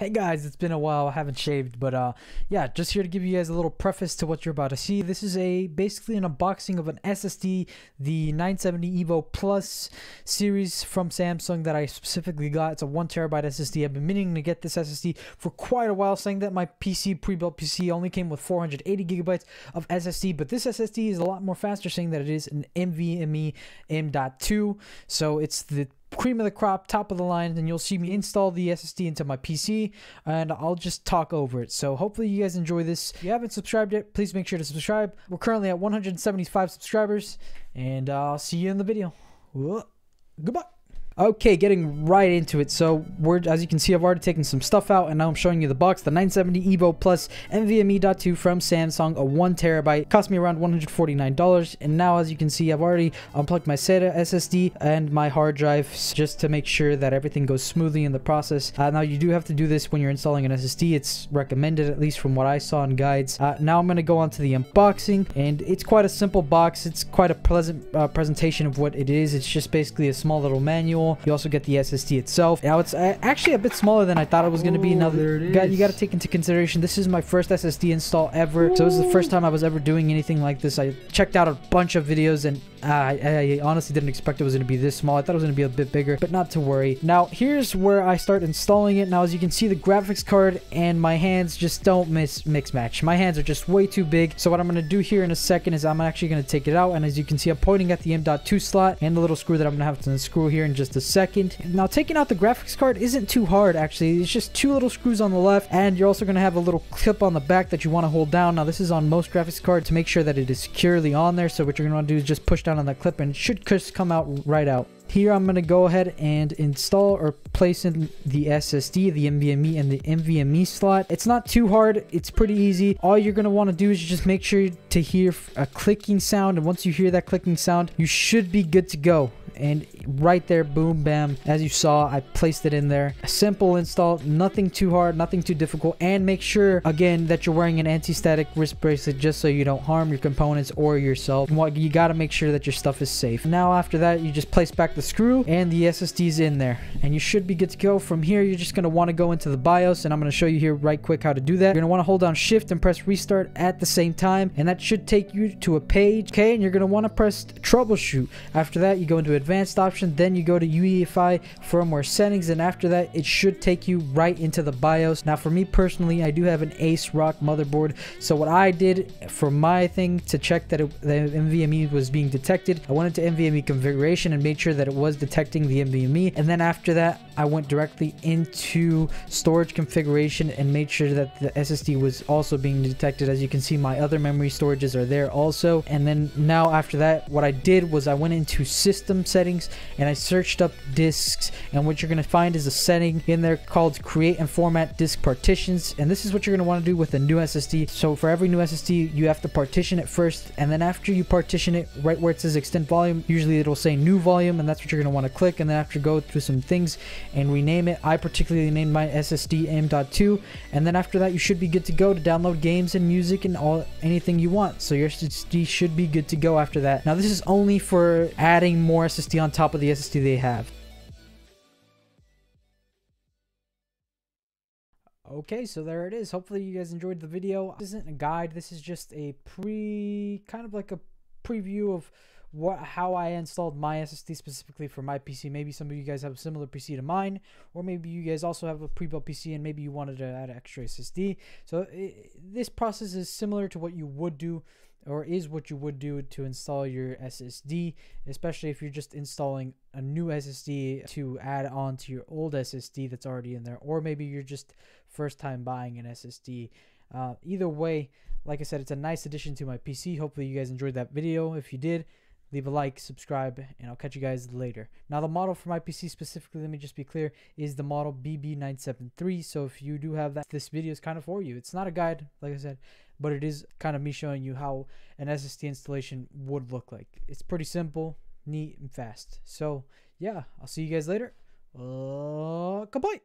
Hey guys, it's been a while, I haven't shaved, but yeah, just here to give you guys a little preface to what you're about to see. This is basically an unboxing of an SSD, the 970 Evo Plus series from Samsung that I specifically got. It's a 1TB SSD. I've been meaning to get this SSD for quite a while, saying that my PC, pre-built PC, only came with 480GB of SSD, but this SSD is a lot more faster, saying that it is an NVMe M.2, so it's the cream of the crop, top of the line, and you'll see me install the SSD into my PC and I'll just talk over it. So hopefully you guys enjoy this. If you haven't subscribed yet, please make sure to subscribe. We're currently at 175 subscribers, and I'll see you in the video. Goodbye. Okay, getting right into it. So as you can see, I've already taken some stuff out, and now I'm showing you the box. The 970 Evo Plus NVMe.2 from Samsung, a 1TB. Cost me around $149. And now, as you can see, I've already unplugged my SATA SSD and my hard drive just to make sure that everything goes smoothly in the process. Now, you do have to do this when you're installing an SSD. It's recommended, at least from what I saw in guides. Now I'm going to go on to the unboxing, and it's quite a simple box. It's quite a pleasant presentation of what it is. It's just basically a small little manual. You also get the SSD itself. Now it's actually a bit smaller than I thought it was going to be. Now you got to take into consideration, this is my first SSD install ever. So this is the first time I was ever doing anything like this. I checked out a bunch of videos, and I honestly didn't expect it was going to be this small. I thought it was going to be a bit bigger, but not to worry. Now here's where I start installing it. Now as you can see, the graphics card and my hands just don't mix match. My hands are just way too big. So what I'm going to do here in a second is I'm actually going to take it out, and as you can see, I'm pointing at the M.2 slot and the little screw that I'm going to have to unscrew here in just a second. Now taking out the graphics card isn't too hard, actually. It's just two little screws on the left, and you're also going to have a little clip on the back that you want to hold down. Now this is on most graphics cards to make sure that it is securely on there. So what you're going to want to do is just push down on that clip, and it should just come out right out. Here I'm going to go ahead and install or place in the SSD, the NVMe, and the NVMe slot. It's not too hard. It's pretty easy. All you're going to want to do is just make sure to hear a clicking sound. And once you hear that clicking sound, you should be good to go. And right there, boom, bam, as you saw, I placed it in there. A simple install, nothing too hard, nothing too difficult. And make sure, again, that you're wearing an anti-static wrist bracelet just so you don't harm your components or yourself. You got to make sure that your stuff is safe. Now, after that, you just place back the screw and the SSD's in there, and you should be good to go. From here, you're just going to want to go into the BIOS, and I'm going to show you here right quick how to do that. You're going to want to hold down shift and press restart at the same time, and that should take you to a page. Okay, and you're going to want to press troubleshoot. After that, you go into advanced option, then you go to UEFI firmware settings, and after that, it should take you right into the BIOS. Now for me personally, I do have an ASRock motherboard, so what I did for my thing to check that the NVMe was being detected, I went into NVMe configuration and made sure that it was detecting the NVMe, and then after that, I went directly into storage configuration and made sure that the SSD was also being detected. As you can see, my other memory storages are there also. And then now after that, what I did was I went into system settings and I searched up disks, and what you're going to find is a setting in there called create and format disk partitions, and this is what you're going to want to do with a new SSD. So for every new SSD, you have to partition it first, and then after you partition it, right where it says extend volume, usually it'll say new volume, and that's what you're going to want to click, and then after go through some things and rename it. I particularly named my SSD M.2, and then after that, you should be good to go to download games and music and anything you want. So your SSD should be good to go after that. Now this is only for adding more SSD on top of the SSD they have. Okay, so there it is. Hopefully you guys enjoyed the video. This isn't a guide. This is just a kind of like a preview of how I installed my SSD specifically for my PC. Maybe some of you guys have a similar PC to mine, or maybe you guys also have a pre-built PC and maybe you wanted to add an extra SSD. So this process is similar to what you would do, or is what you would do to install your SSD, especially if you're just installing a new SSD to add on to your old SSD that's already in there, or maybe you're just first time buying an SSD. Either way, like I said, it's a nice addition to my PC. Hopefully you guys enjoyed that video. If you did, leave a like, subscribe, and I'll catch you guys later. Now, the model for my PC specifically, let me just be clear, is the model BB973. So if you do have that, this video is kind of for you. It's not a guide, like I said, but it is kind of me showing you how an SSD installation would look like. It's pretty simple, neat, and fast. So yeah, I'll see you guys later. Goodbye.